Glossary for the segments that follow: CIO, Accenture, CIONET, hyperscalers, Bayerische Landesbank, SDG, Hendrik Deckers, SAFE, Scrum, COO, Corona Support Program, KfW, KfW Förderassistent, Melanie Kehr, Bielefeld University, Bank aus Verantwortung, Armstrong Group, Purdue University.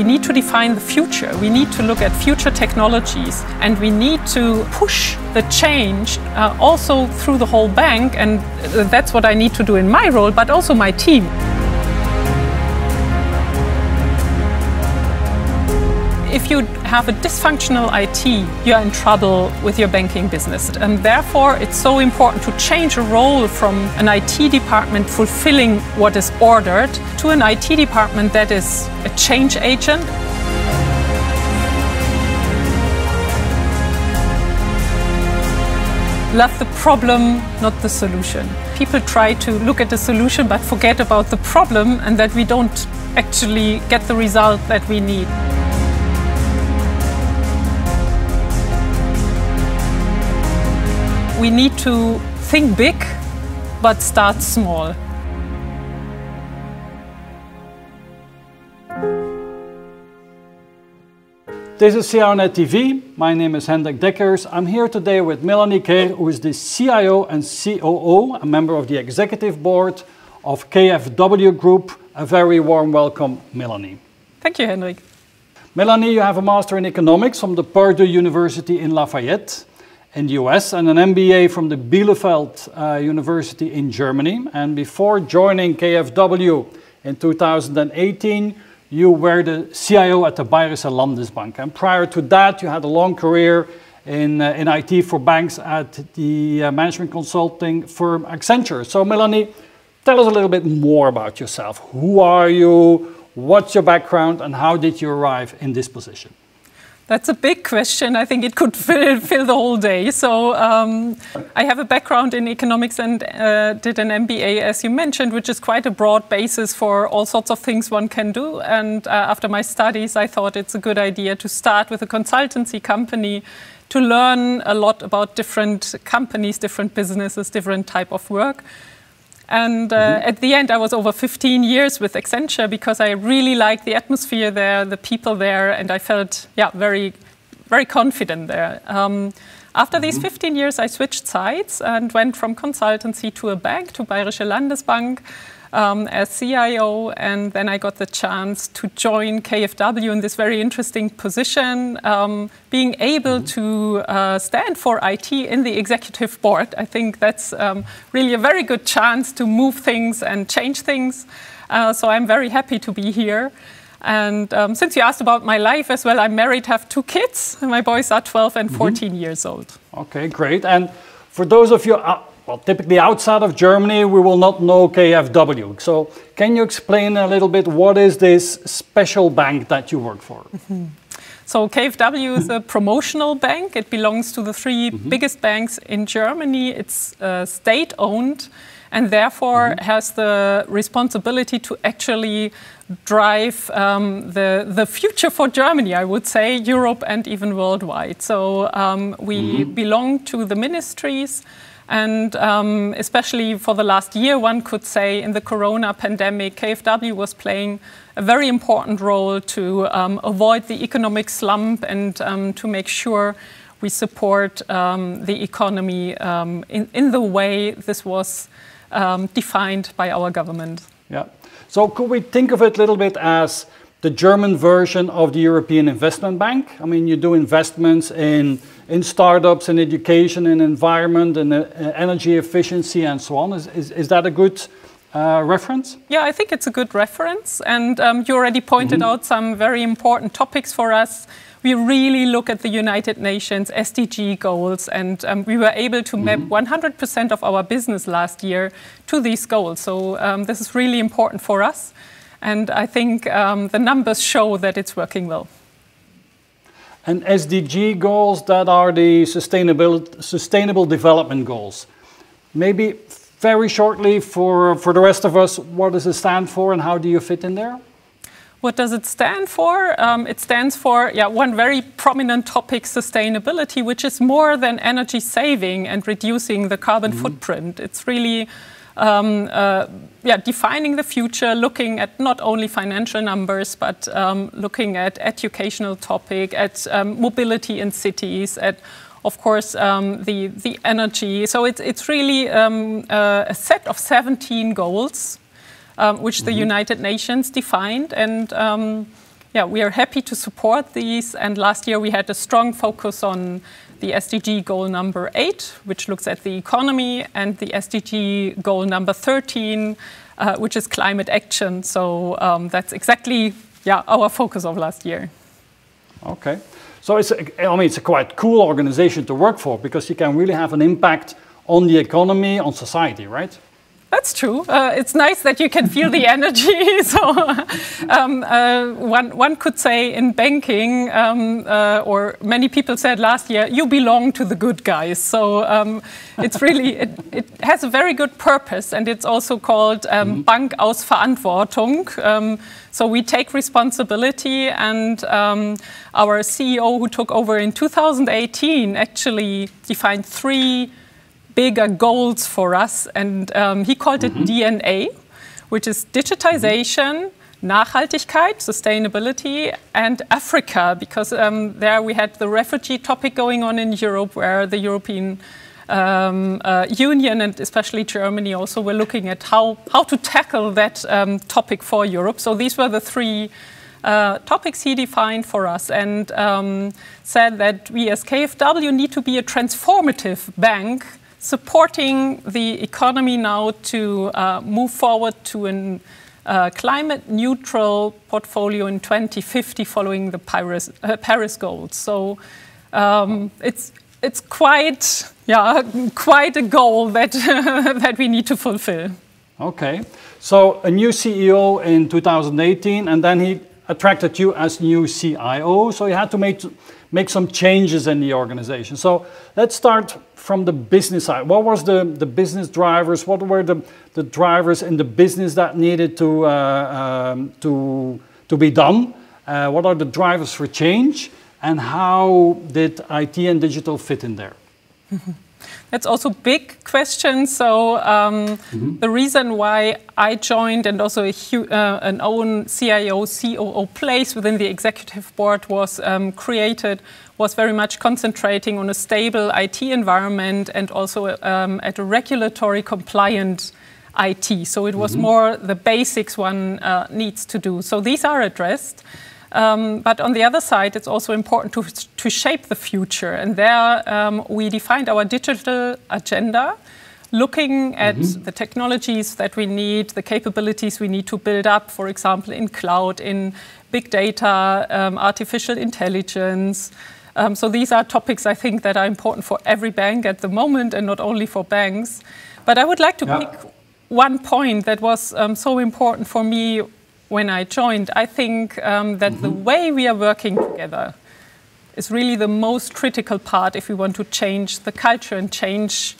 We need to define the future. We need to look at future technologies, and we need to push the change also through the whole bank, and that's what I need to do in my role, but also my team. If you have a dysfunctional IT, you're in trouble with your banking business. And therefore, it's so important to change a role from an IT department fulfilling what is ordered to an IT department that is a change agent. Love the problem, not the solution. People try to look at the solution but forget about the problem, and that we don't actually get the result that we need. We need to think big, but start small. This is CIONET TV. My name is Hendrik Deckers. I'm here today with Melanie Kehr, who is the CIO and COO, a member of the executive board of KfW Group. A very warm welcome, Melanie. Thank you, Hendrik. Melanie, you have a master in economics from the Purdue University in Lafayette, in the US, and an MBA from the Bielefeld University in Germany. And before joining KfW in 2018, you were the CIO at the Bayerische Landesbank. And prior to that, you had a long career in IT for banks at the management consulting firm Accenture. So Melanie, tell us a little bit more about yourself. Who are you? What's your background? And how did you arrive in this position? That's a big question. I think it could fill the whole day. So I have a background in economics and did an MBA, as you mentioned, which is quite a broad basis for all sorts of things one can do. And after my studies, I thought it's a good idea to start with a consultancy company to learn a lot about different companies, different businesses, different type of work. And at the end, I was over 15 years with Accenture because I really liked the atmosphere there, the people there, and I felt, yeah, very, very confident there. After these 15 years, I switched sides and went from consultancy to a bank, to Bayerische Landesbank, as CIO, and then I got the chance to join KfW in this very interesting position, being able to stand for IT in the executive board. I think that's really a very good chance to move things and change things. So I'm very happy to be here. And since you asked about my life as well, I'm married, have two kids. My boys are 12 and 14 years old. Okay, great. And for those of you well, typically outside of Germany, we will not know KfW. So can you explain a little bit what is this special bank that you work for? So KfW is a promotional bank. It belongs to the three biggest banks in Germany. It's state-owned and therefore has the responsibility to actually drive the future for Germany, I would say, Europe and even worldwide. So we belong to the ministries. And especially for the last year, one could say, in the Corona pandemic, KfW was playing a very important role to avoid the economic slump and to make sure we support the economy in the way this was defined by our government. Yeah. So could we think of it a little bit as the German version of the European Investment Bank? I mean, you do investments in startups, in education, in environment, in energy efficiency, and so on. Is that a good reference? Yeah, I think it's a good reference. And you already pointed out some very important topics for us. We really look at the United Nations SDG goals, and we were able to map 100% of our business last year to these goals. So this is really important for us. And I think the numbers show that it's working well. And SDG goals, that are the sustainable development goals. Maybe very shortly for the rest of us, what does it stand for and how do you fit in there? What does it stand for? It stands for one very prominent topic, sustainability, which is more than energy saving and reducing the carbon footprint. It's really defining the future, looking at not only financial numbers, but looking at educational topic, at mobility in cities, at, of course, the energy. So it's really a set of 17 goals, which the United Nations defined. And Yeah, we are happy to support these, and last year we had a strong focus on the SDG goal number 8, which looks at the economy, and the SDG goal number 13, which is climate action. So that's exactly our focus of last year. Okay, so it's it's a quite cool organization to work for, because you can really have an impact on the economy, on society, right? That's true. It's nice that you can feel the energy. So one could say in banking, or many people said last year, you belong to the good guys. So it's really, it has a very good purpose, and it's also called Bank aus Verantwortung. So we take responsibility, and our CEO who took over in 2018 actually defined three bigger goals for us, and he called it DNA, which is digitization, Nachhaltigkeit, sustainability, and Africa, because there we had the refugee topic going on in Europe, where the European Union and especially Germany also were looking at how to tackle that topic for Europe. So these were the three topics he defined for us, and said that we as KfW need to be a transformative bank, supporting the economy now to move forward to a climate neutral portfolio in 2050 following the Paris goals. So it's quite quite a goal that that we need to fulfill. Okay, so a new CEO in 2018, and then he attracted you as new CIO, so you had to make some changes in the organization. So let's start from the business side. What was the business drivers? What were the drivers in the business that needed to be done? What are the drivers for change? And how did IT and digital fit in there? That's also a big question. So the reason why I joined, and also an own CIO, COO place within the executive board was created, was very much concentrating on a stable IT environment, and also at a regulatory compliant IT. So it was more the basics one needs to do. So these are addressed. But on the other side, it's also important to shape the future. And there we defined our digital agenda, looking at the technologies that we need, the capabilities we need to build up, for example, in cloud, in big data, artificial intelligence. So these are topics, I think, that are important for every bank at the moment, and not only for banks. But I would like to pick one point that was so important for me when I joined. I think that the way we are working together is really the most critical part if we want to change the culture and change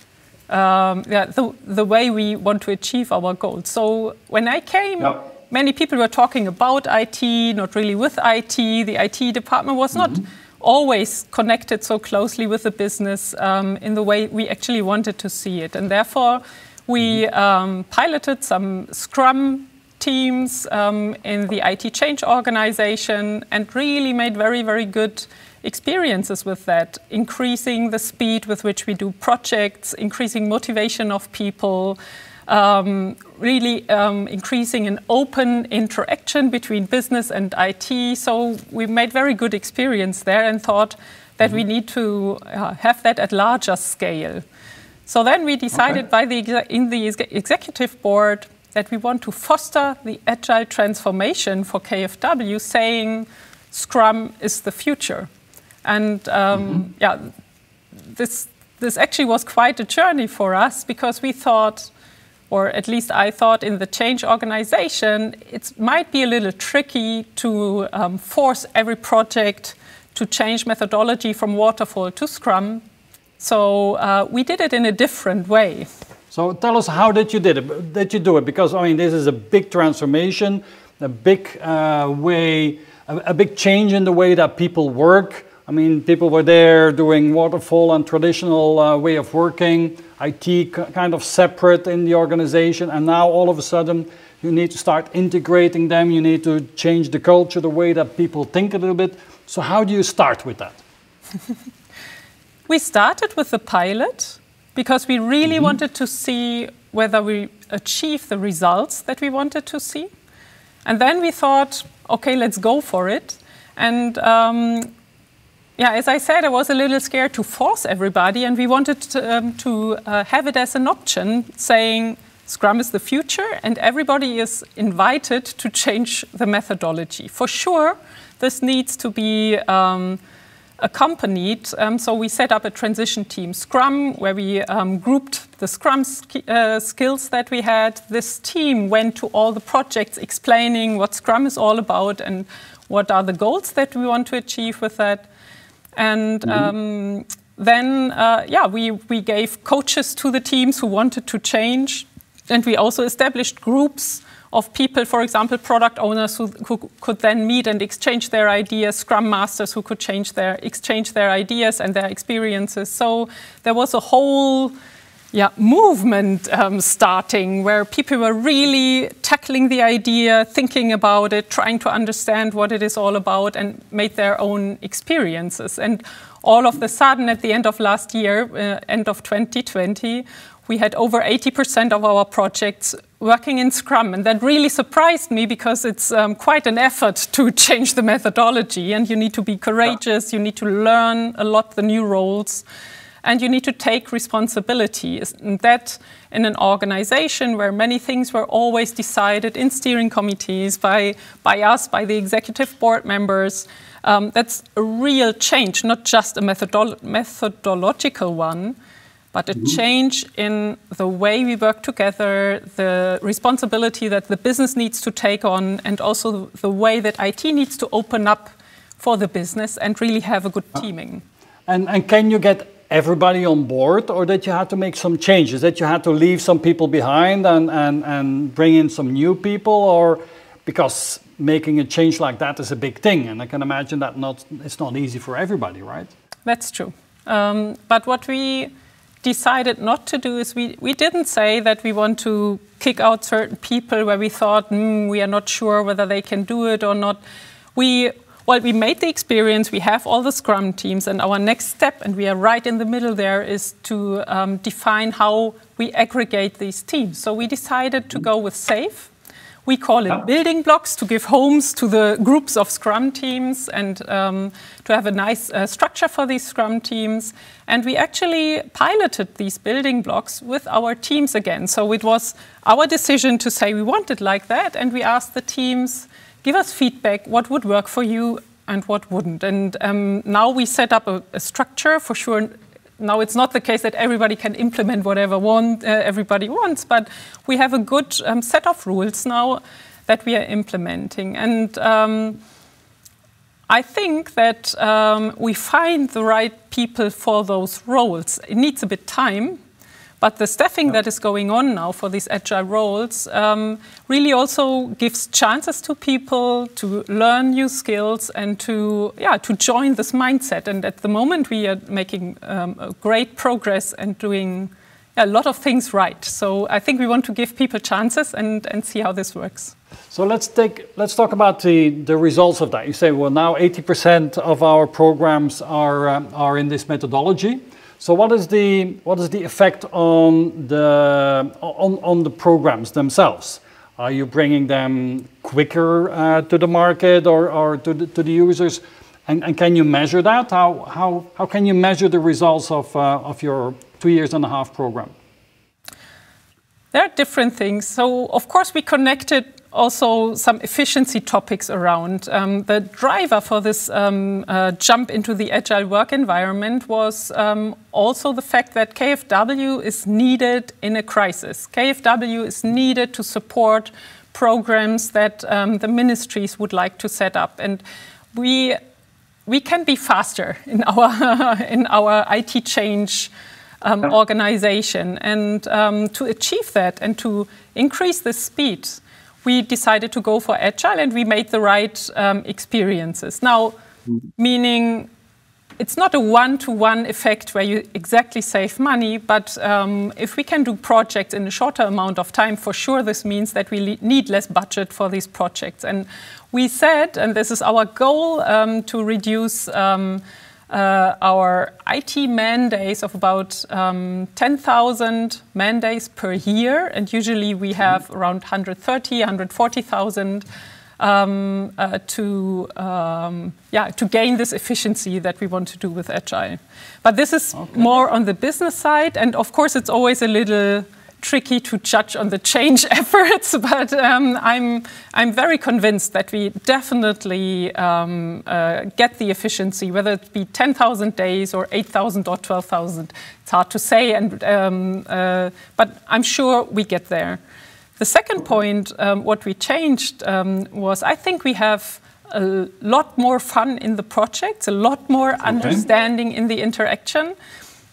the way we want to achieve our goals. So when I came, many people were talking about IT, not really with IT. The IT department was not always connected so closely with the business in the way we actually wanted to see it. And therefore, we piloted some Scrum teams in the IT change organization, and really made very, very good experiences with that, increasing the speed with which we do projects, increasing motivation of people, really increasing an open interaction between business and IT. So we made very good experience there, and thought that we need to have that at larger scale. So then we decided in the executive board that we want to foster the agile transformation for KfW, saying Scrum is the future. And this actually was quite a journey for us, because we thought, or at least I thought in the change organization, it might be a little tricky to force every project to change methodology from waterfall to Scrum. So we did it in a different way. So tell us, how did you do it? Because, I mean, this is a big transformation, a big big change in the way that people work. I mean, people were there doing waterfall and traditional way of working, IT kind of separate in the organization, and now all of a sudden you need to start integrating them, you need to change the culture, the way that people think a little bit. So how do you start with that? We started with the pilot, because we really wanted to see whether we achieve the results that we wanted to see. And then we thought, okay, let's go for it. And yeah, as I said, I was a little scared to force everybody, and we wanted to have it as an option, saying Scrum is the future, and everybody is invited to change the methodology. For sure, this needs to be accompanied, so we set up a transition team Scrum, where we grouped the Scrum skills that we had. This team went to all the projects explaining what Scrum is all about and what are the goals that we want to achieve with that. And then, yeah, we gave coaches to the teams who wanted to change, and we also established groups of people, for example, product owners who could then meet and exchange their ideas, Scrum Masters who could exchange their ideas and their experiences. So there was a whole movement starting, where people were really tackling the idea, thinking about it, trying to understand what it is all about, and made their own experiences. And all of a sudden, at the end of last year, end of 2020, we had over 80% of our projects working in Scrum, and that really surprised me, because it's quite an effort to change the methodology, and you need to be courageous, you need to learn a lot the new roles, and you need to take responsibility. And that in an organization where many things were always decided in steering committees by us, by the executive board members, that's a real change, not just a methodological one, but a change in the way we work together, the responsibility that the business needs to take on, and also the way that IT needs to open up for the business and really have a good teaming. And can you get everybody on board, or that you had to make some changes, that you had to leave some people behind and bring in some new people? Or because making a change like that is a big thing, and I can imagine that it's not easy for everybody, right? That's true. But what we decided not to do is we didn't say that we want to kick out certain people where we thought we are not sure whether they can do it or not. We made the experience, we have all the Scrum teams, and our next step, and we are right in the middle there, is to define how we aggregate these teams. So we decided to go with SAFE. We call it building blocks, to give homes to the groups of Scrum teams, and to have a nice structure for these Scrum teams. And we actually piloted these building blocks with our teams again. So it was our decision to say we want it like that, and we asked the teams, give us feedback, what would work for you and what wouldn't. And now we set up a structure. For sure, now it's not the case that everybody can implement whatever everybody wants, but we have a good set of rules now that we are implementing. And I think that we find the right people for those roles. It needs a bit time, but the staffing that is going on now for these agile roles really also gives chances to people to learn new skills and to join this mindset. And at the moment, we are making great progress and doing a lot of things right. So I think we want to give people chances and see how this works. So let's talk about the results of that. You say, well, now 80% of our programs are in this methodology. So what is the effect on the programs themselves? Are you bringing them quicker to the market or to the users? And can you measure that? How can you measure the results of your 2.5 year program? There are different things. So of course we connected also some efficiency topics around. The driver for this jump into the agile work environment was also the fact that KfW is needed in a crisis. KfW is needed to support programs that the ministries would like to set up. And we can be faster in our, in our IT change organization. And to achieve that and to increase the speed, we decided to go for agile, and we made the right experiences. Now, meaning it's not a one-to-one effect where you exactly save money, but if we can do projects in a shorter amount of time, for sure this means that we need less budget for these projects. And we said, and this is our goal, to reduce our IT mandates of about 10,000 mandates per year, and usually we have around 130,000, 140,000 to gain this efficiency that we want to do with Agile. But this is more on the business side, and of course it's always a little tricky to judge on the change efforts, but I'm very convinced that we definitely get the efficiency, whether it be 10,000 days or 8,000 or 12,000. It's hard to say, and, but I'm sure we get there. The second point, what we changed was, I think we have a lot more fun in the projects, a lot more understanding in the interaction,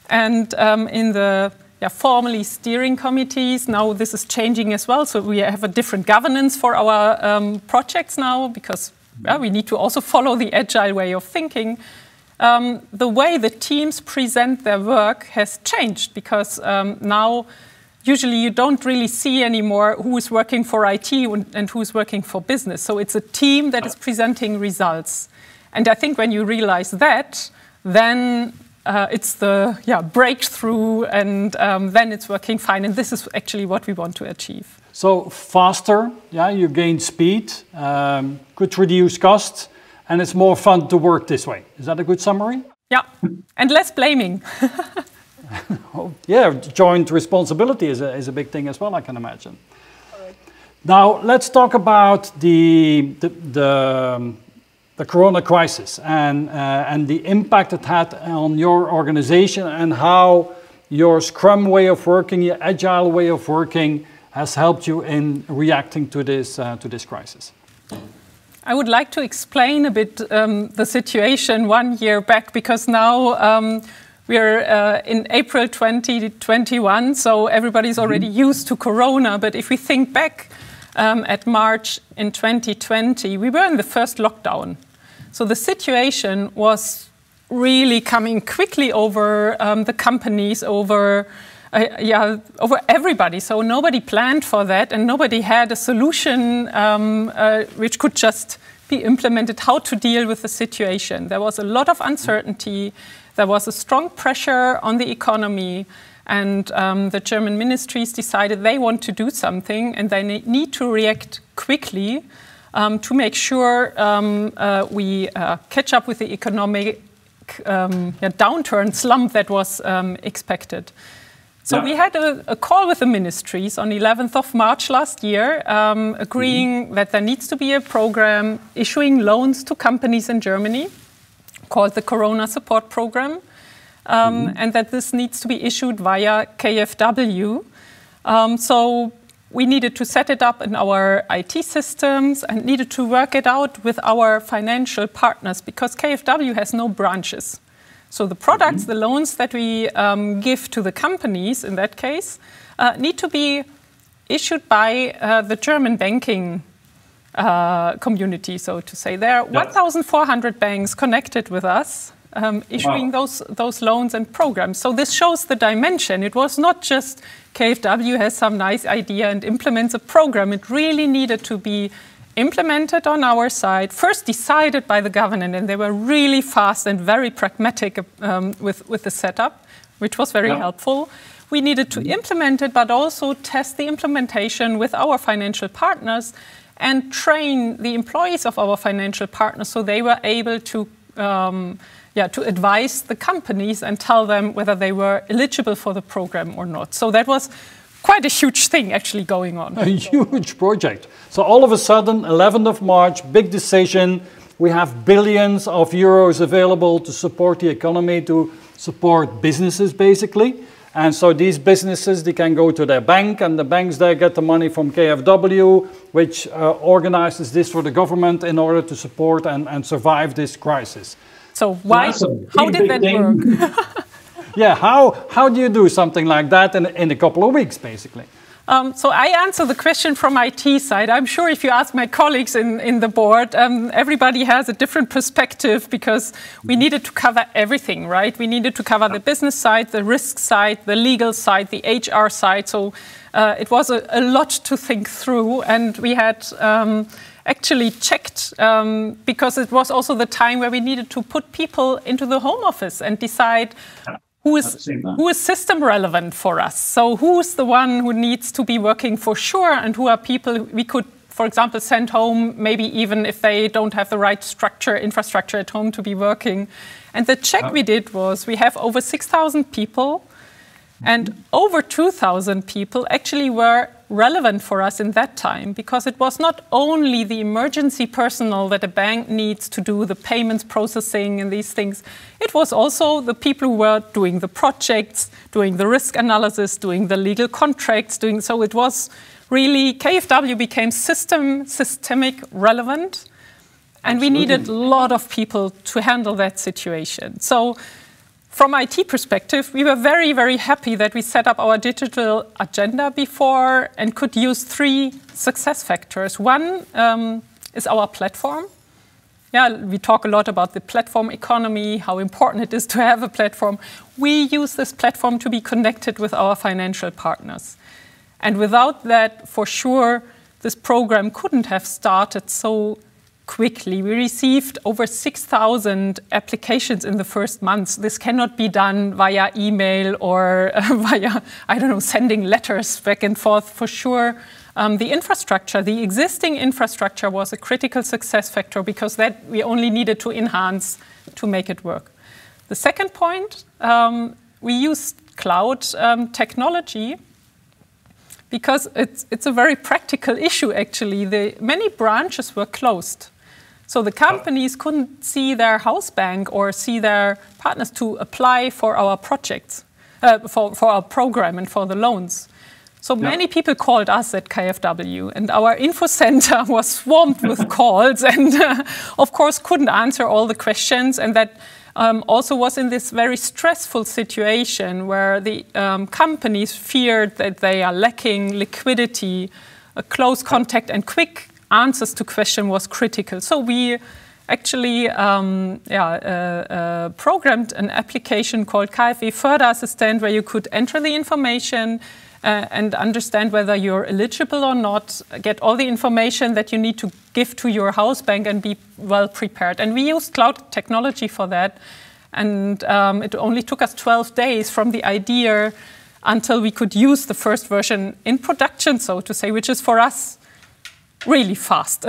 and in the formerly steering committees. Now this is changing as well, so we have a different governance for our projects now, because we need to also follow the Agile way of thinking. The way the teams present their work has changed, because now usually you don't really see anymore who is working for IT and who is working for business. So it's a team that is presenting results. And I think when you realize that, then it's the breakthrough, and then it's working fine. And this is actually what we want to achieve. So faster, you gain speed, could reduce costs, and it's more fun to work this way. Is that a good summary? Yeah, and less blaming. Yeah, joint responsibility is a big thing as well, I can imagine. Now, let's talk about the Corona crisis and the impact it had on your organization, and how your Scrum way of working, your Agile way of working, has helped you in reacting to this crisis. I would like to explain a bit the situation 1 year back, because now we're in April 2021, so everybody's already used to Corona. But if we think back at March in 2020, we were in the first lockdown. So the situation was really coming quickly over the companies, over everybody. So nobody planned for that, and nobody had a solution which could just be implemented, how to deal with the situation. There was a lot of uncertainty. There was a strong pressure on the economy, and the German ministries decided they want to do something, and they need to react quickly to make sure we catch up with the economic downturn slump that was expected. So we had a call with the ministries on 11th of March last year, agreeing that there needs to be a program issuing loans to companies in Germany, called the Corona Support Program, and that this needs to be issued via KfW. So we needed to set it up in our IT systems and needed to work it out with our financial partners, because KfW has no branches. So the products, the loans that we give to the companies in that case, need to be issued by the German banking community, so to say. There are 1,400 banks connected with us, issuing those loans and programs. So this shows the dimension. It was not just KfW has some nice idea and implements a program. It really needed to be implemented on our side, first decided by the government, and they were really fast and very pragmatic with the setup, which was very helpful. We needed to implement it, but also test the implementation with our financial partners, and train the employees of our financial partners, so they were able to advise the companies and tell them whether they were eligible for the program or not. So that was quite a huge thing actually going on. A huge project. So all of a sudden, 11th of March, big decision. We have billions of euros available to support the economy, to support businesses basically. And so these businesses, they can go to their bank, and the banks there get the money from KfW, which organizes this for the government in order to support and survive this crisis. So why? How did that work? How do you do something like that in a couple of weeks, basically? So I answer the question from IT side. I'm sure if you ask my colleagues in the board, everybody has a different perspective because we needed to cover everything, right? We needed to cover the business side, the risk side, the legal side, the HR side. So it was a lot to think through, and we had actually checked because it was also the time where we needed to put people into the home office and decide who is system relevant for us. So who is the one who needs to be working for sure, and who are people we could, for example, send home, maybe even if they don't have the right infrastructure at home to be working. And the check we did was we have over 6,000 people, and over 2,000 people actually were relevant for us in that time, because it was not only the emergency personnel that a bank needs to do the payments processing and these things. It was also the people who were doing the projects, doing the risk analysis, doing the legal contracts, doing, so it was really, KfW became systemic relevant, and we needed a lot of people to handle that situation. So from IT perspective, we were very, very happy that we set up our digital agenda before and could use three success factors. One is our platform. Yeah, we talk a lot about the platform economy, how important it is to have a platform. We use this platform to be connected with our financial partners. And without that, for sure, this program couldn't have started so quickly. We received over 6,000 applications in the first months. This cannot be done via email or via, I don't know, sending letters back and forth. For sure, the infrastructure, the existing infrastructure was a critical success factor, because that we only needed to enhance to make it work. The second point, we used cloud technology, because it's a very practical issue, actually. Many branches were closed. So the companies couldn't see their house bank or see their partners to apply for our projects, for our program and for the loans. So many people called us at KfW, and our info center was swamped with calls and, of course, couldn't answer all the questions. And that also was in this very stressful situation where the companies feared that they are lacking liquidity. A close contact and quick answers to question was critical. So we actually programmed an application called KfW Förderassistent, where you could enter the information and understand whether you're eligible or not, get all the information that you need to give to your house bank and be well prepared. And we used cloud technology for that. And it only took us 12 days from the idea until we could use the first version in production, so to say, which is for us really fast.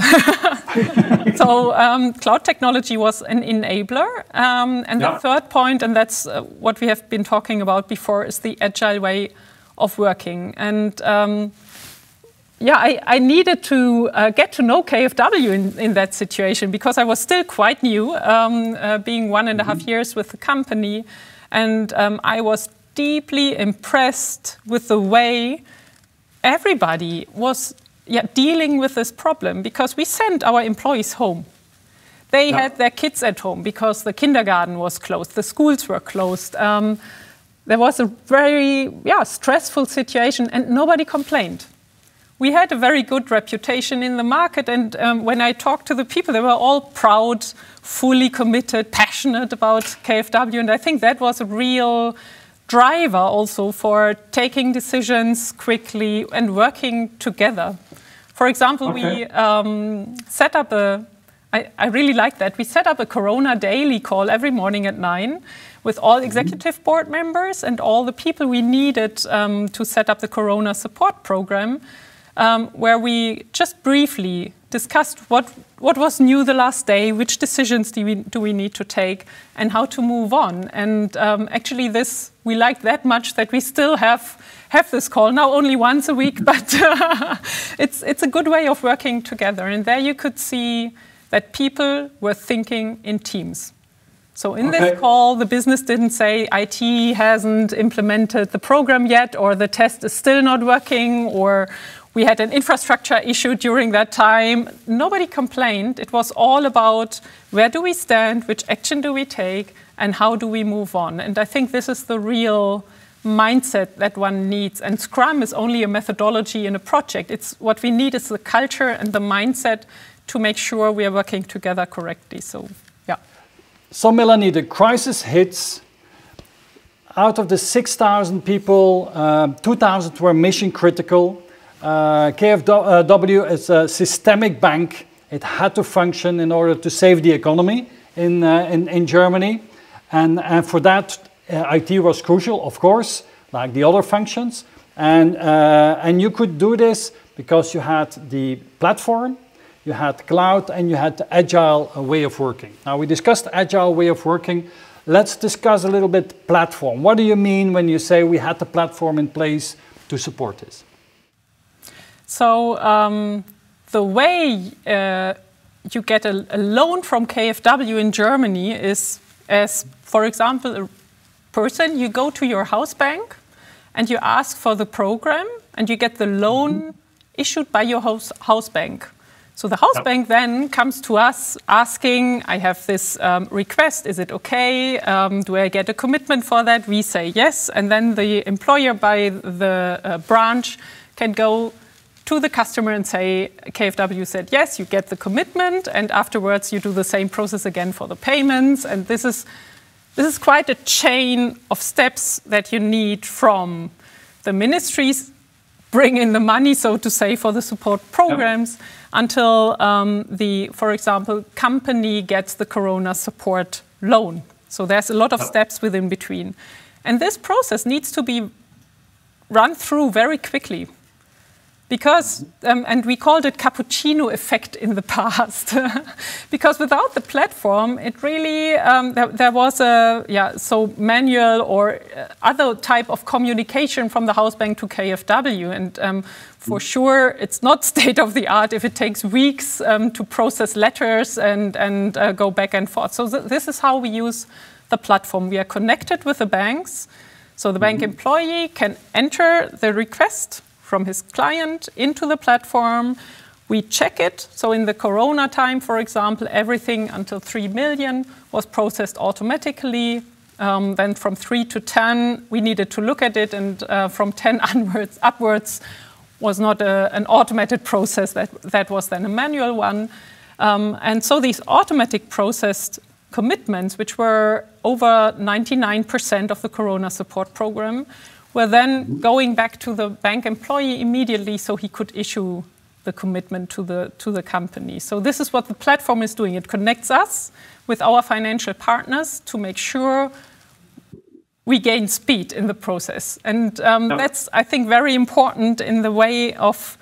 So cloud technology was an enabler. And the third point, and that's what we have been talking about before, is the agile way of working. And I needed to get to know KfW in that situation, because I was still quite new, being 1.5 years with the company. And I was deeply impressed with the way everybody was dealing with this problem, because we sent our employees home. They had their kids at home because the kindergarten was closed, the schools were closed. There was a very stressful situation, and nobody complained. We had a very good reputation in the market, and when I talked to the people, they were all proud, fully committed, passionate about KfW, and I think that was a real driver also for taking decisions quickly and working together. For example, we set up I really like that. We set up a Corona daily call every morning at 9 with all executive board members and all the people we needed to set up the Corona Support Program, where we just briefly discussed what was new the last day, which decisions do we need to take, and how to move on. And actually this, we liked that much that we still have this call now only once a week, but it's a good way of working together. And there you could see that people were thinking in teams. So in this call, the business didn't say IT hasn't implemented the program yet, or the test is still not working, or we had an infrastructure issue during that time. Nobody complained. It was all about where do we stand, which action do we take, and how do we move on. And I think this is the real mindset that one needs. And Scrum is only a methodology in a project. It's what we need is the culture and the mindset to make sure we are working together correctly. So, yeah. So, Melanie, the crisis hits. Out of the 6,000 people, 2,000 were mission critical. KfW is a systemic bank. It had to function in order to save the economy in Germany. And for that, IT was crucial, of course, like the other functions. And you could do this because you had the platform, you had cloud, and you had the agile way of working. Now, we discussed agile way of working. Let's discuss a little bit platform. What do you mean when you say we had the platform in place to support this? So the way you get a loan from KfW in Germany is, as for example, a person, you go to your house bank and you ask for the program and you get the loan issued by your house bank. So the house bank then comes to us asking, I have this request, is it okay? Do I get a commitment for that? We say yes. And then the employer by the branch can go to the customer and say, KfW said yes, you get the commitment, and afterwards you do the same process again for the payments. And this is quite a chain of steps that you need from the ministries bring in the money, so to say, for the support programs until the, for example, company gets the Corona support loan. So there's a lot of steps within between. And this process needs to be run through very quickly. Because, and we called it cappuccino effect in the past, because without the platform, it really, there was a, so manual or other type of communication from the house bank to KfW. And for sure, it's not state of the art if it takes weeks to process letters and go back and forth. So this is how we use the platform. We are connected with the banks. So the bank employee can enter the request from his client into the platform. We check it. So in the Corona time, for example, everything until 3 million was processed automatically. Then from 3 to 10, we needed to look at it. And from 10 upwards was not an automated process. That was then a manual one. And so these automatic processed commitments, which were over 99% of the Corona support program, were then going back to the bank employee immediately so he could issue the commitment to the company. So this is what the platform is doing. It connects us with our financial partners to make sure we gain speed in the process. And that's, I think, very important in the way of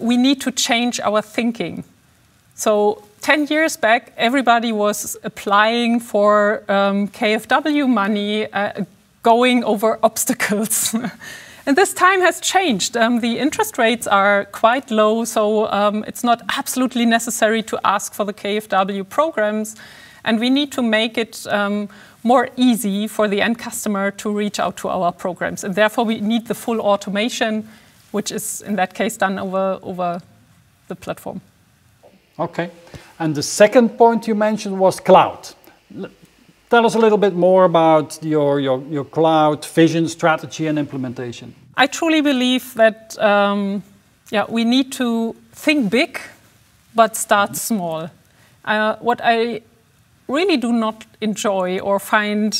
we need to change our thinking. So 10 years back, everybody was applying for KfW money, going over obstacles. And this time has changed. The interest rates are quite low, so it's not absolutely necessary to ask for the KfW programs. And we need to make it more easy for the end customer to reach out to our programs. And therefore, we need the full automation, which is, in that case, done over the platform. OK. And the second point you mentioned was cloud. Tell us a little bit more about your cloud vision, strategy, and implementation. I truly believe that we need to think big, but start small. What I really do not enjoy or find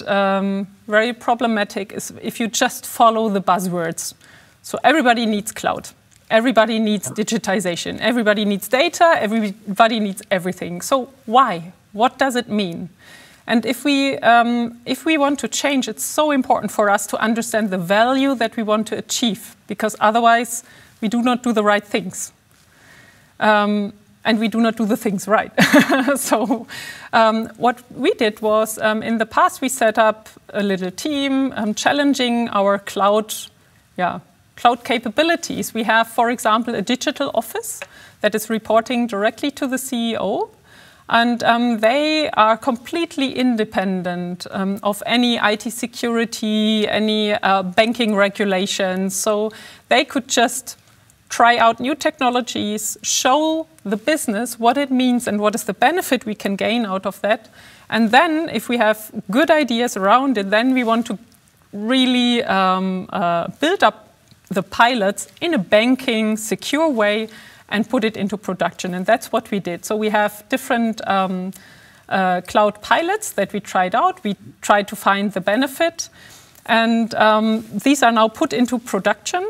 very problematic is if you just follow the buzzwords. So everybody needs cloud. Everybody needs digitization. Everybody needs data. Everybody needs everything. So why? What does it mean? And if we want to change, it's so important for us to understand the value that we want to achieve, because otherwise we do not do the right things. And we do not do the things right. So what we did was, in the past, we set up a little team challenging our cloud capabilities. We have, for example, a digital office that is reporting directly to the CEO. And they are completely independent of any IT security, any banking regulations. So they could just try out new technologies, show the business what it means and what is the benefit we can gain out of that. And then if we have good ideas around it, then we want to really build up the pilots in a banking secure way and put it into production. And that's what we did. So we have different cloud pilots that we tried out. We tried to find the benefit. And these are now put into production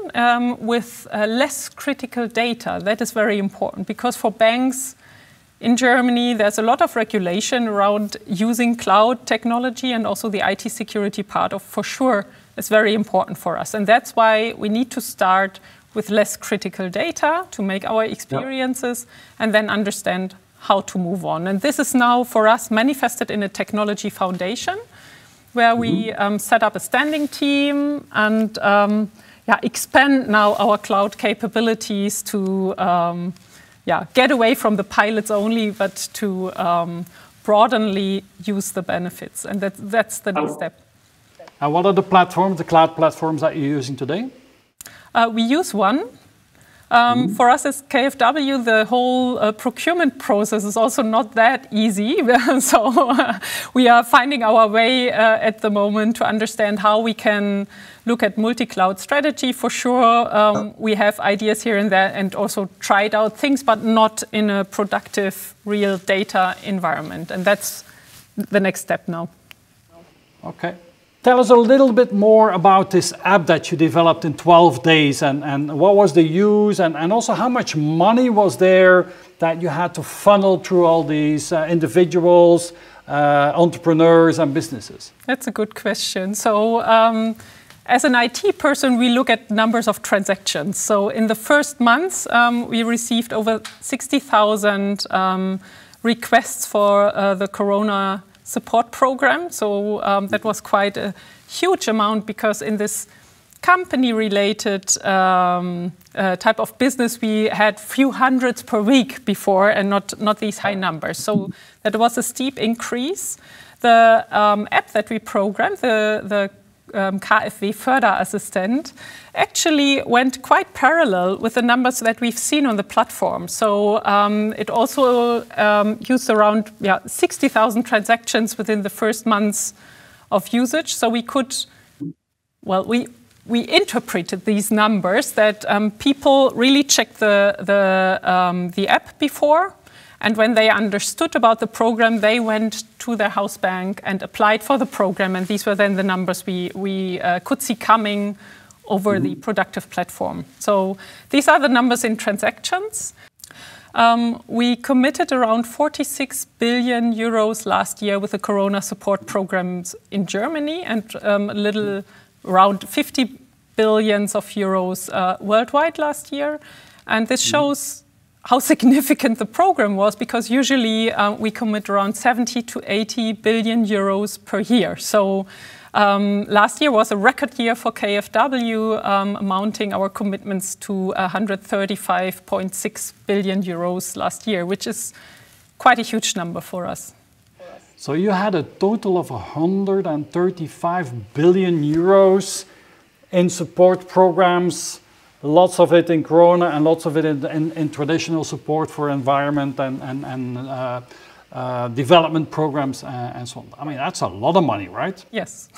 with less critical data. That is very important, because for banks in Germany, there's a lot of regulation around using cloud technology, and also the IT security part of, for sure, is very important for us. And that's why we need to start with less critical data to make our experiences and then understand how to move on. And this is now for us manifested in a technology foundation, where we set up a standing team and expand now our cloud capabilities to get away from the pilots only, but to broadly use the benefits. And that's the next step. And what are the platforms, the cloud platforms that you're using today? We use one. For us as KfW, the whole procurement process is also not that easy. So we are finding our way at the moment to understand how we can look at multi-cloud strategy. For sure, we have ideas here and there and also tried out things, but not in a productive, real data environment. And that's the next step now. Okay. Tell us a little bit more about this app that you developed in 12 days and what was the use and also how much money was there that you had to funnel through all these individuals, entrepreneurs and businesses? That's a good question. So as an IT person, we look at numbers of transactions. So in the first months, we received over 60,000 requests for the Corona Support Program. So that was quite a huge amount, because in this company-related type of business, we had few hundreds per week before and not these high numbers. So that was a steep increase. The app that we programmed, the KfW Förderassistent, actually went quite parallel with the numbers that we've seen on the platform. So it also used around 60,000 transactions within the first months of usage. So we could, we interpreted these numbers that people really checked the app before. And when they understood about the program, they went to their house bank and applied for the program. And these were then the numbers we could see coming over the productive platform. So these are the numbers in transactions. We committed around 46 billion euros last year with the Corona support programs in Germany, and a little around 50 billions of euros worldwide last year. And this shows how significant the program was, because usually we commit around 70 to 80 billion euros per year. So last year was a record year for KfW, amounting our commitments to 135.6 billion euros last year, which is quite a huge number for us. So you had a total of 135 billion euros in support programs. Lots of it in Corona and lots of it in traditional support for environment and development programs and so on. I mean, that's a lot of money, right? Yes.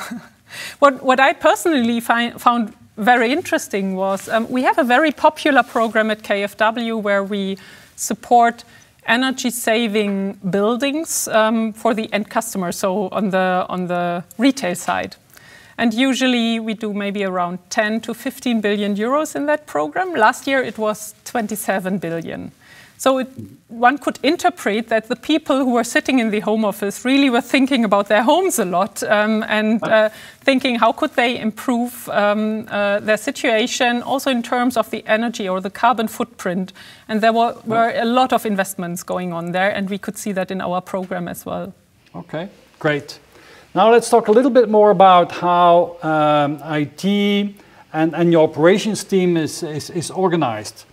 What I personally found very interesting was we have a very popular program at KfW where we support energy-saving buildings for the end customer, so on the retail side. And usually we do maybe around 10 to 15 billion euros in that program. Last year it was 27 billion. So one could interpret that the people who were sitting in the home office really were thinking about their homes a lot and thinking how could they improve their situation, also in terms of the energy or the carbon footprint. And there were a lot of investments going on there, and we could see that in our program as well. Okay, great. Now let's talk a little bit more about how IT and your operations team is organized.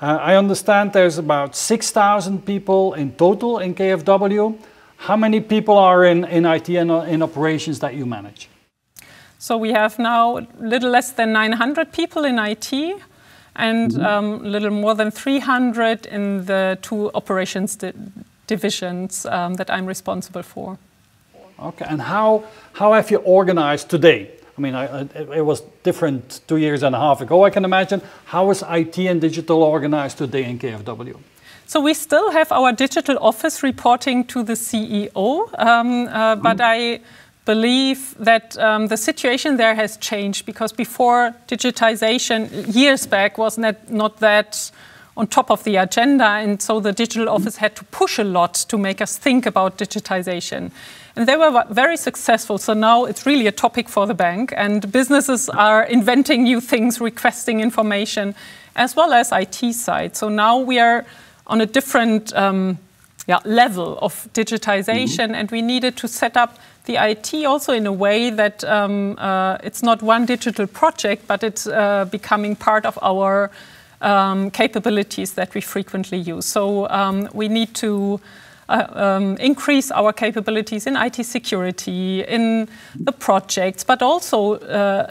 I understand there's about 6,000 people in total in KfW. How many people are in IT and in operations that you manage? So we have now a little less than 900 people in IT and a little more than 300 in the two operations divisions that I'm responsible for. Okay, and how have you organized today? I mean, it was different 2.5 years ago, I can imagine. How is IT and digital organized today in KfW? So we still have our digital office reporting to the CEO, but I believe that the situation there has changed, because before digitization, years back, was not that on top of the agenda, and so the digital office had to push a lot to make us think about digitization. And they were very successful, so now it's really a topic for the bank, and businesses are inventing new things, requesting information, as well as IT side. So now we are on a different level of digitization, and we needed to set up the IT also in a way that it's not one digital project, but it's becoming part of our capabilities that we frequently use. So we need to increase our capabilities in IT security, in the projects, but also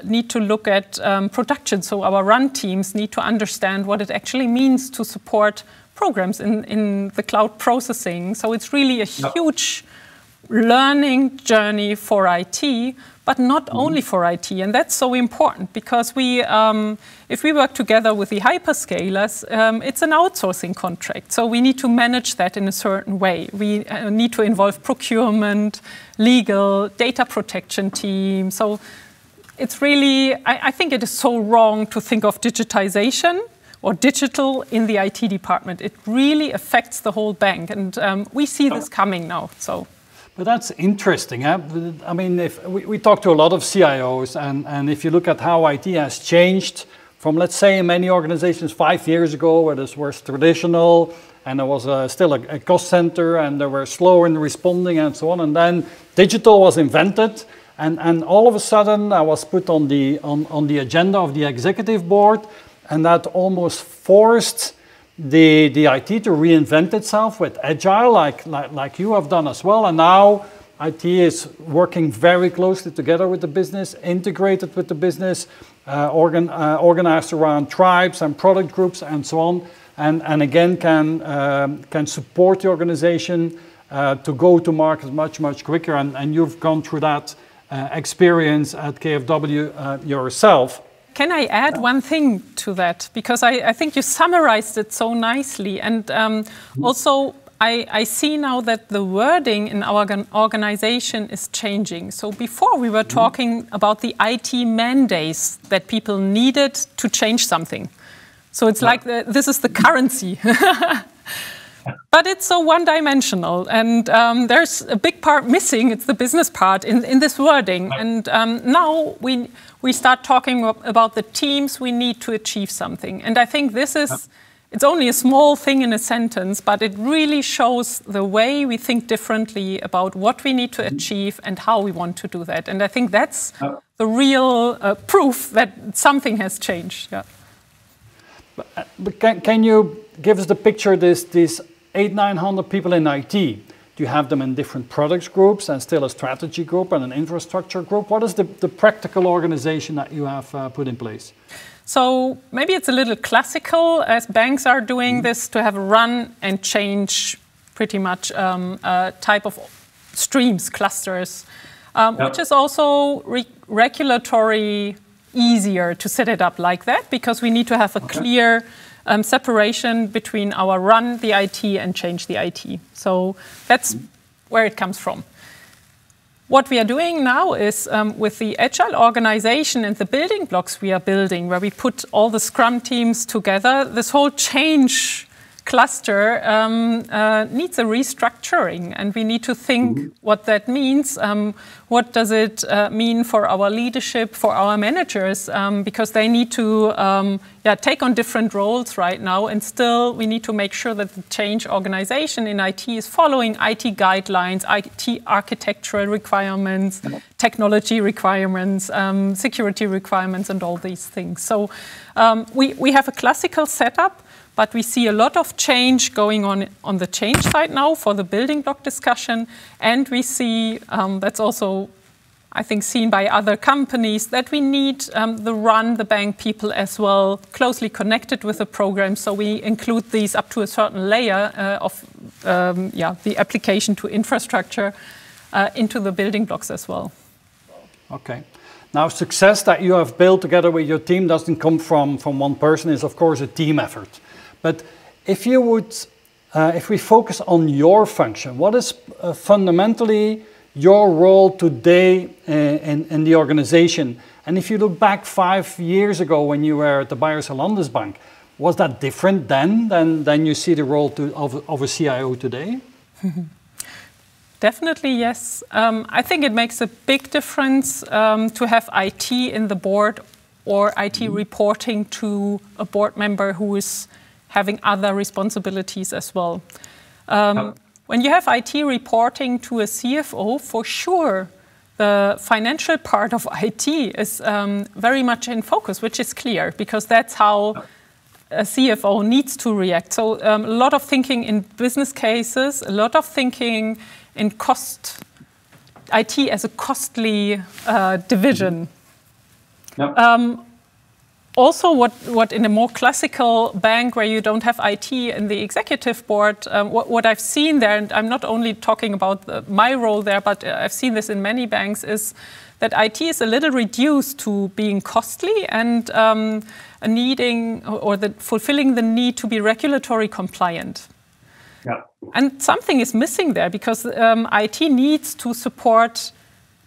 need to look at production. So our run teams need to understand what it actually means to support programs in the cloud processing. So it's really a huge learning journey for IT, but not only for IT. And that's so important, because we, if we work together with the hyperscalers, it's an outsourcing contract. So we need to manage that in a certain way. We need to involve procurement, legal, data protection team. So it's really, I think it is so wrong to think of digitization or digital in the IT department. It really affects the whole bank. And we see this coming now. So. But that's interesting. I mean, if we talk to a lot of CIOs, and if you look at how IT has changed from, let's say, in many organizations 5 years ago, where this was traditional and there was still a cost center and they were slow in responding and so on, and then digital was invented, and all of a sudden I was put on the agenda of the executive board, and that almost forced the IT to reinvent itself with agile, like you have done as well. And now IT is working very closely together with the business, integrated with the business, organized around tribes and product groups and so on. And again, can support the organization to go to market much, much quicker. And you've gone through that experience at KfW yourself. Can I add one thing to that? Because I think you summarized it so nicely. And also, I see now that the wording in our organization is changing. So before we were talking about the IT mandates that people needed to change something. So it's like this is the currency. But it's so one-dimensional, and there's a big part missing. It's the business part in this wording. And now we start talking about the teams we need to achieve something. And I think this is, it's only a small thing in a sentence, but it really shows the way we think differently about what we need to achieve and how we want to do that. And I think that's the real proof that something has changed. Yeah. But can you give us the picture, these 800-900 people in IT? Do you have them in different products groups and still a strategy group and an infrastructure group? What is the practical organization that you have put in place? So maybe it's a little classical, as banks are doing this, to have a run and change pretty much type of streams, clusters, which is also regulatory easier to set it up like that, because we need to have a clear separation between our run the IT and change the IT. So that's where it comes from. What we are doing now is with the agile organization and the building blocks we are building, where we put all the Scrum teams together, this whole change cluster needs a restructuring, and we need to think what that means. What does it mean for our leadership, for our managers, because they need to take on different roles right now, and still we need to make sure that the change organization in IT is following IT guidelines, IT architectural requirements, technology requirements, security requirements, and all these things. So we have a classical setup, but we see a lot of change going on the change side now for the building block discussion. And we see, that's also, I think, seen by other companies, that we need the run, the bank people as well, closely connected with the program. So we include these up to a certain layer of the application to infrastructure into the building blocks as well. Okay. Now, success that you have built together with your team doesn't come from one person. It's, of course, a team effort. But if you would, if we focus on your function, what is fundamentally your role today in the organization? And if you look back 5 years ago when you were at the Bayerische Landesbank, was that different then than you see the role of a CIO today? Definitely, yes. I think it makes a big difference to have IT in the board or IT reporting to a board member who is having other responsibilities as well. When you have IT reporting to a CFO, for sure, the financial part of IT is very much in focus, which is clear, because that's how a CFO needs to react. So a lot of thinking in business cases, a lot of thinking in cost, IT as a costly division. Yep. Also, what in a more classical bank where you don't have IT in the executive board, what I've seen there, and I'm not only talking about my role there, but I've seen this in many banks, is that IT is a little reduced to being costly and needing or fulfilling the need to be regulatory compliant. Yeah. And something is missing there, because IT needs to support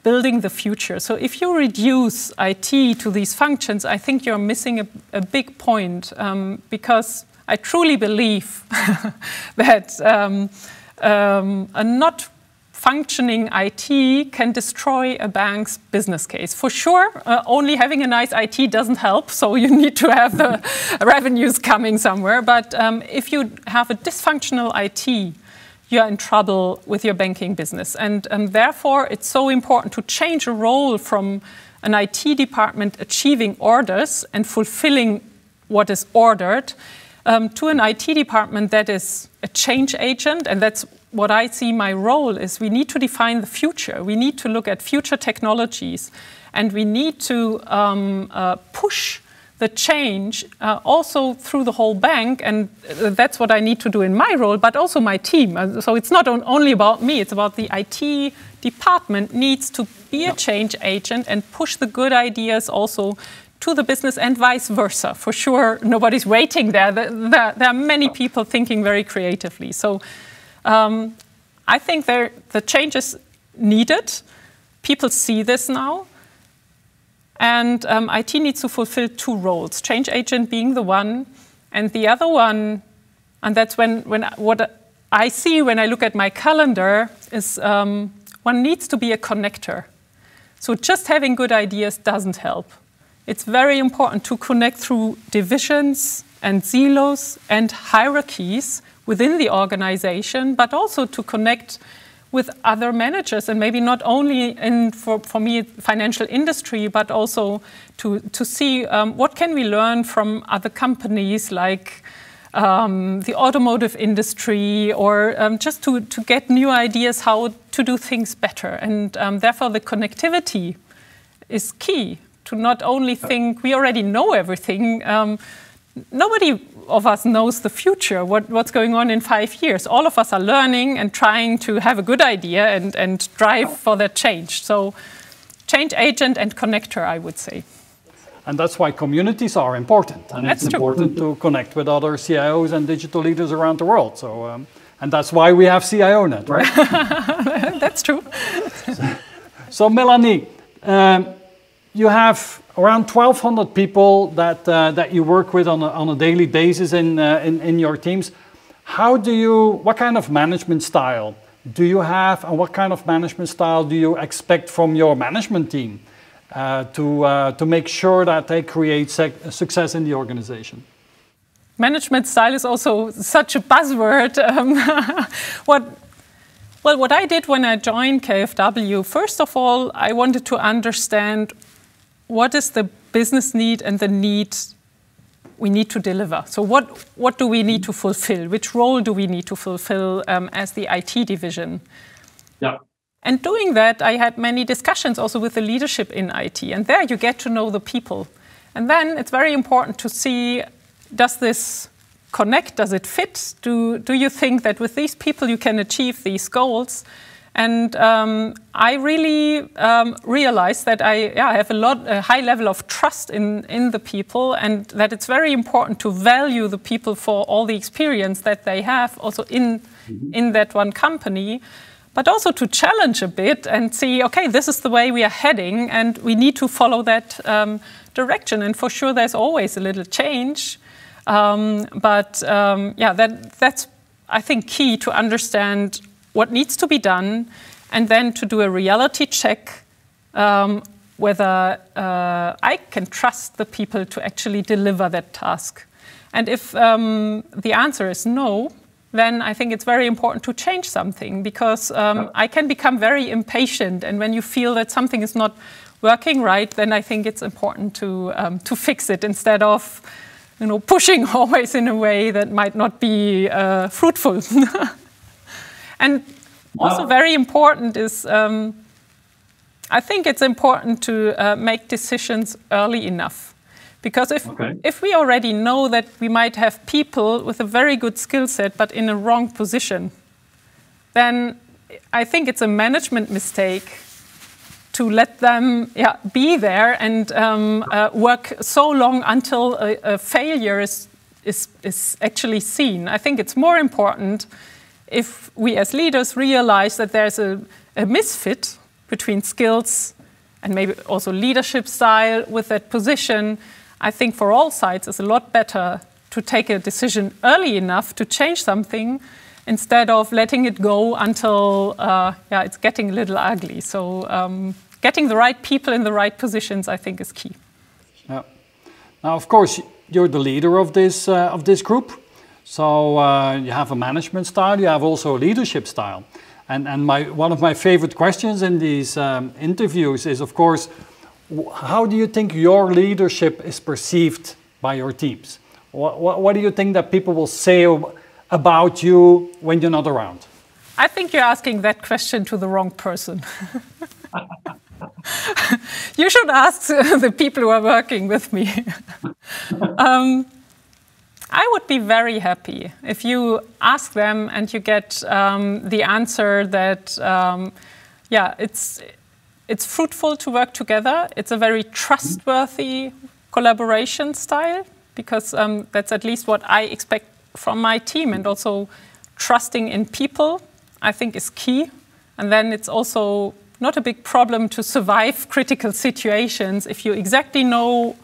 building the future. So if you reduce IT to these functions, I think you're missing a big point, because I truly believe that a not functioning IT can destroy a bank's business case. For sure, only having a nice IT doesn't help, so you need to have the revenues coming somewhere. But if you have a dysfunctional IT, you're in trouble with your banking business. And therefore, it's so important to change a role from an IT department achieving orders and fulfilling what is ordered to an IT department that is a change agent, and that's what I see my role is. We need to define the future. We need to look at future technologies, and we need to push the change also through the whole bank. And that's what I need to do in my role, but also my team. So it's not only about me, it's about the IT department needs to be a change agent and push the good ideas also to the business and vice versa. For sure, nobody's waiting there. There are many people thinking very creatively. So I think the change is needed. People see this now. And IT needs to fulfill two roles, change agent being the one and the other one. And that's what I see when I look at my calendar is one needs to be a connector. So just having good ideas doesn't help. It's very important to connect through divisions and silos and hierarchies within the organization, but also to connect with other managers, and maybe not only in, for me, financial industry, but also to see what can we learn from other companies like the automotive industry, or just to get new ideas how to do things better. And therefore, the connectivity is key to not only think we already know everything. Nobody of us knows the future, what's going on in 5 years. All of us are learning and trying to have a good idea and drive for that change. So change agent and connector, I would say. And that's why communities are important. And that's important to connect with other CIOs and digital leaders around the world. So, and that's why we have CIONET, right? That's true. So Melanie, you have around 1,200 people that you work with on a daily basis in your teams. How do you, what kind of management style do you have, and what kind of management style do you expect from your management team to make sure that they create success in the organization? Management style is also such a buzzword. Well, what I did when I joined KfW, first of all, I wanted to understand what is the business need and the need we need to deliver. So what do we need to fulfill? Which role do we need to fulfill as the IT division? Yeah. And doing that, I had many discussions also with the leadership in IT. And there you get to know the people. And then it's very important to see, does this connect? Does it fit? Do you think that with these people you can achieve these goals? And I really realized that I have a high level of trust in the people, and that it's very important to value the people for all the experience that they have also in that one company, but also to challenge a bit and see, okay, this is the way we are heading and we need to follow that direction. And for sure, there's always a little change. That's, I think, key to understand what needs to be done, and then to do a reality check whether I can trust the people to actually deliver that task. And if the answer is no, then I think it's very important to change something, because I can become very impatient. And when you feel that something is not working right, then I think it's important to fix it instead of, you know, pushing always in a way that might not be fruitful. And also very important is, I think it's important to make decisions early enough. Because if we already know that we might have people with a very good skill set but in a wrong position, then I think it's a management mistake to let them be there and work so long until a failure is actually seen. I think it's more important if we as leaders realize that there's a misfit between skills and maybe also leadership style with that position. I think for all sides it's a lot better to take a decision early enough to change something instead of letting it go until it's getting a little ugly. So getting the right people in the right positions, I think, is key. Yeah. Now, of course, you're the leader of this group. So you have a management style, you have also a leadership style. And one of my favorite questions in these interviews is, of course, how do you think your leadership is perceived by your teams? What do you think that people will say about you when you're not around? I think you're asking that question to the wrong person. You should ask the people who are working with me. I would be very happy if you ask them and you get the answer that, it's fruitful to work together. It's a very trustworthy collaboration style, because that's at least what I expect from my team. And also trusting in people, I think, is key. And then it's also not a big problem to survive critical situations if you exactly know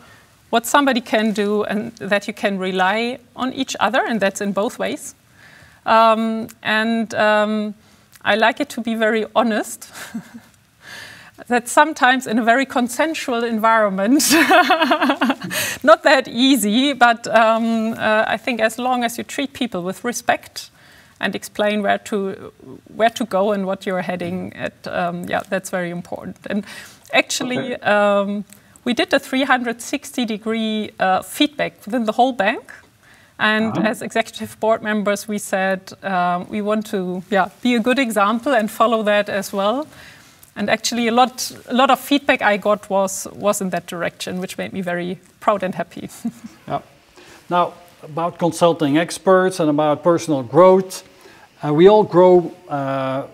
what somebody can do and that you can rely on each other, and that's in both ways. I like it to be very honest, that sometimes in a very consensual environment, not that easy, but I think as long as you treat people with respect and explain where to go and what you're heading at, that's very important. And actually, we did a 360-degree feedback within the whole bank. And as executive board members, we said we want to be a good example and follow that as well. And actually, a lot of feedback I got was in that direction, which made me very proud and happy. Yeah. Now, about consulting experts and about personal growth, we all grow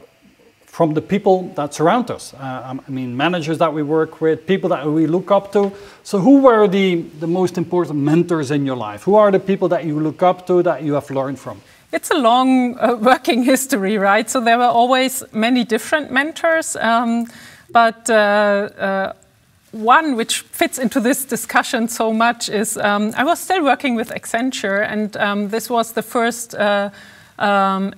from the people that surround us. I mean, managers that we work with, people that we look up to. So who were the most important mentors in your life? Who are the people that you look up to, that you have learned from? It's a long working history, right? So there were always many different mentors, but one which fits into this discussion so much is, I was still working with Accenture, and this was the first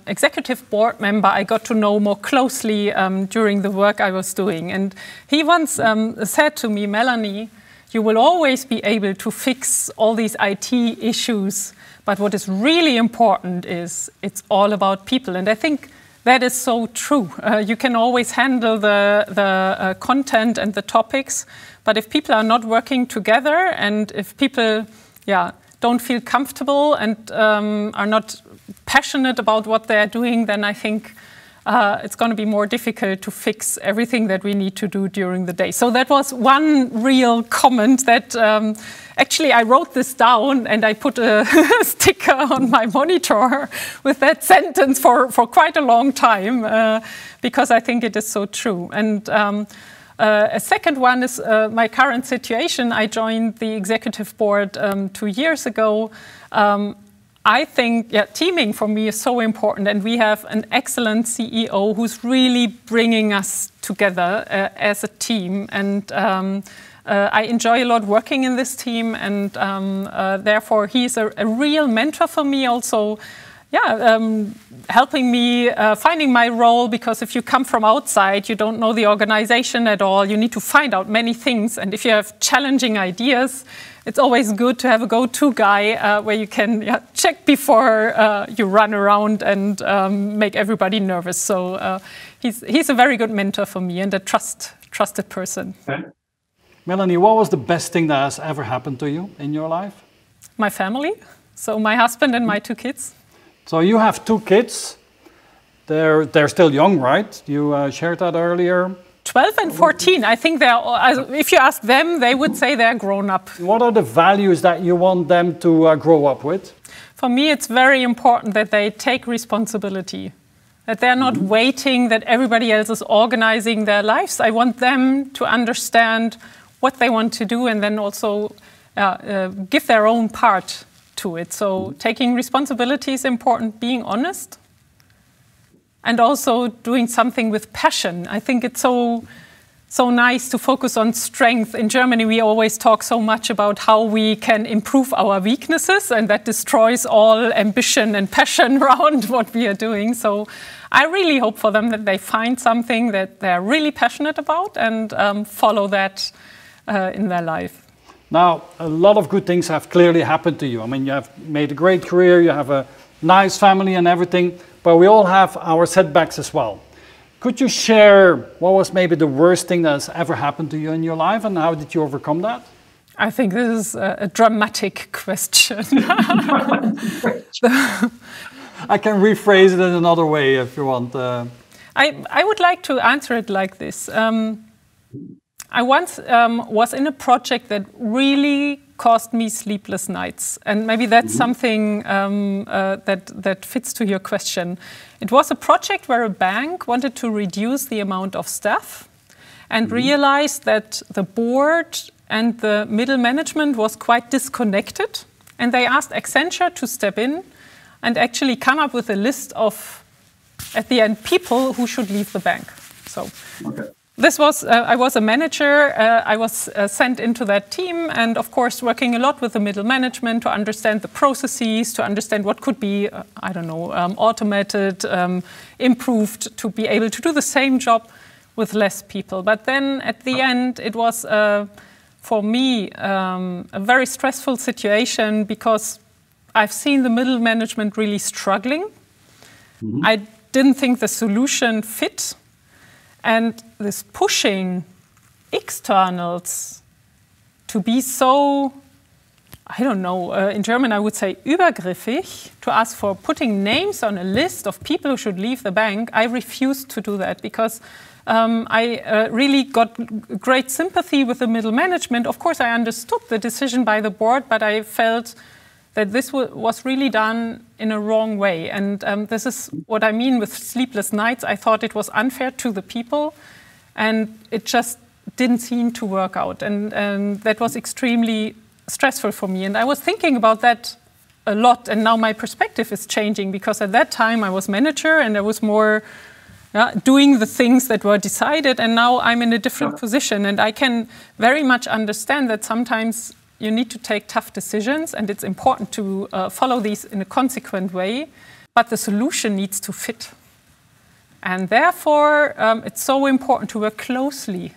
executive board member I got to know more closely during the work I was doing. And he once said to me, "Melanie, you will always be able to fix all these IT issues, but what is really important is it's all about people." And I think that is so true. You can always handle the content and the topics, but if people are not working together and if people don't feel comfortable and are not passionate about what they're doing, then I think it's going to be more difficult to fix everything that we need to do during the day. So that was one real comment that actually I wrote this down and I put a sticker on my monitor with that sentence for quite a long time because I think it is so true. And a second one is my current situation. I joined the executive board 2 years ago. I think teaming for me is so important, and we have an excellent CEO who's really bringing us together as a team. And I enjoy a lot working in this team, and therefore he's a real mentor for me also. Yeah, helping me finding my role, because if you come from outside, you don't know the organization at all. You need to find out many things. And if you have challenging ideas, it's always good to have a go-to guy where you can check before you run around and make everybody nervous. So he's a very good mentor for me and a trusted person. Okay. Melanie, what was the best thing that has ever happened to you in your life? My family. So my husband and my two kids. So you have two kids. They're still young, right? You shared that earlier. 12 and 14. I think they're. If you ask them, they would say they're grown up. What are the values that you want them to grow up with? For me, it's very important that they take responsibility, that they're not waiting, that everybody else is organizing their lives. I want them to understand what they want to do and then also give their own part to it. So taking responsibility is important, being honest, and also doing something with passion. I think it's so nice to focus on strength. In Germany, we always talk so much about how we can improve our weaknesses, and that destroys all ambition and passion around what we are doing. So I really hope for them that they find something that they're really passionate about and follow that in their life. Now, a lot of good things have clearly happened to you. I mean, you have made a great career, you have a nice family and everything, but we all have our setbacks as well. Could you share what was maybe the worst thing that has ever happened to you in your life, and how did you overcome that? I think this is a dramatic question. I can rephrase it in another way if you want. I would like to answer it like this. I once was in a project that really caused me sleepless nights. And maybe that's something that fits to your question. It was a project where a bank wanted to reduce the amount of staff and realized that the board and the middle management was quite disconnected. And they asked Accenture to step in and actually come up with a list of, at the end, people who should leave the bank. So. Okay. This was, I was a manager, I was sent into that team, and of course working a lot with the middle management to understand the processes, to understand what could be, I don't know, automated, improved, to be able to do the same job with less people. But then at the end it was, for me, a very stressful situation, because I've seen the middle management really struggling. I didn't think the solution fit. And this pushing externals to be so, I don't know, in German I would say übergriffig, to ask for putting names on a list of people who should leave the bank, I refused to do that, because I really got great sympathy with the middle management. Of course I understood the decision by the board, but I felt that this was really done in a wrong way. And this is what I mean with sleepless nights. I thought it was unfair to the people, and it just didn't seem to work out. And that was extremely stressful for me. And I was thinking about that a lot, and now my perspective is changing, because at that time I was manager and I was more doing the things that were decided, and now I'm in a different position. And I can very much understand that sometimes you need to take tough decisions, and it's important to follow these in a consequent way, but the solution needs to fit. And therefore, it's so important to work closely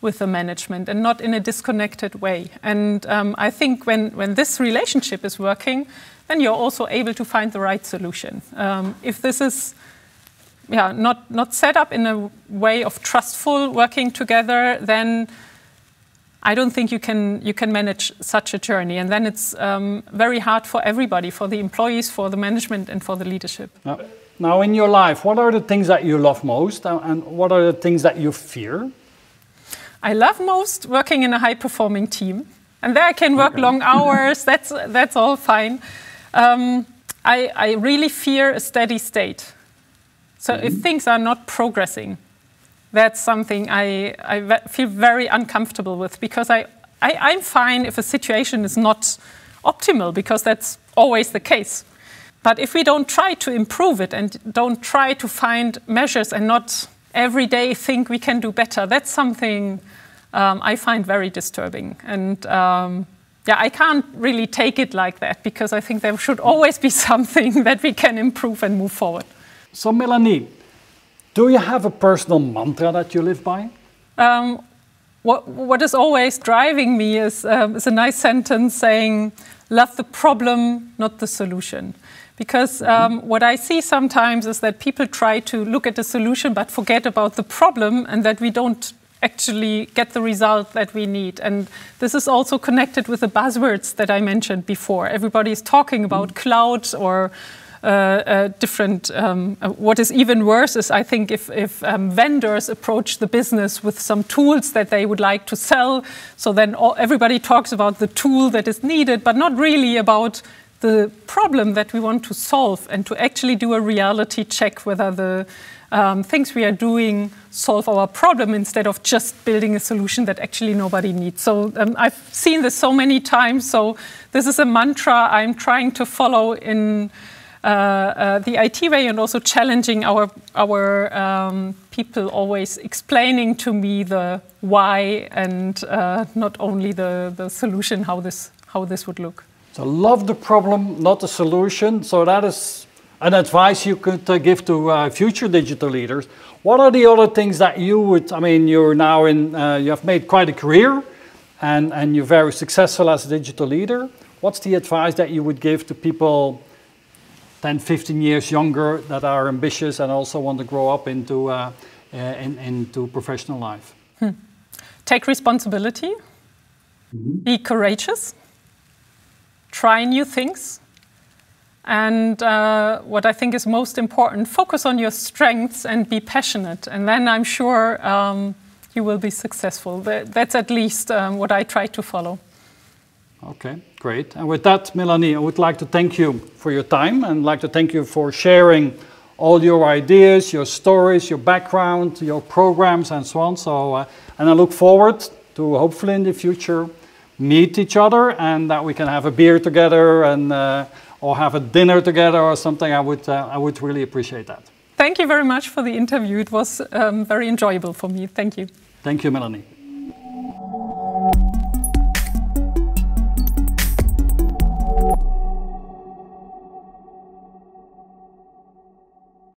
with the management and not in a disconnected way. And I think when this relationship is working, then you're also able to find the right solution. If this is not set up in a way of trustful working together, then I don't think you can manage such a journey. And then it's very hard for everybody, for the employees, for the management and for the leadership. Now in your life, what are the things that you love most and what are the things that you fear? I love most working in a high-performing team. And there I can work long hours, that's all fine. I really fear a steady state. So if things are not progressing, that's something I feel very uncomfortable with, because I'm fine if a situation is not optimal, because that's always the case. But if we don't try to improve it and don't try to find measures and not every day think we can do better, that's something I find very disturbing. And yeah, I can't really take it like that, because I think there should always be something that we can improve and move forward. So Melanie, do you have a personal mantra that you live by? What is always driving me is a nice sentence saying, love the problem, not the solution. Because what I see sometimes is that people try to look at the solution but forget about the problem, and that we don't actually get the result that we need. And this is also connected with the buzzwords that I mentioned before. Everybody is talking about cloud or different, what is even worse is, I think, if vendors approach the business with some tools that they would like to sell, so then everybody talks about the tool that is needed, but not really about the problem that we want to solve, and to actually do a reality check whether the things we are doing solve our problem, instead of just building a solution that actually nobody needs. So I've seen this so many times, so this is a mantra I'm trying to follow in the IT way, and also challenging our people, always explaining to me the why and not only the solution, how this would look. So love the problem, not the solution. So that is an advice you could give to future digital leaders. What are the other things that you would, I mean, you're now in, you have made quite a career, and you're very successful as a digital leader. What's the advice that you would give to people 10, 15 years younger that are ambitious and also want to grow up into professional life? Take responsibility, be courageous, try new things, and what I think is most important, focus on your strengths and be passionate, and then I'm sure you will be successful. That's at least what I try to follow. Okay, great. And with that, Melanie, I would like to thank you for your time, and like to thank you for sharing all your ideas, your stories, your background, your programs, and so on. So, and I look forward to hopefully in the future meet each other, and that we can have a beer together, and or have a dinner together or something. I would really appreciate that. Thank you very much for the interview. It was very enjoyable for me. Thank you. Thank you, Melanie.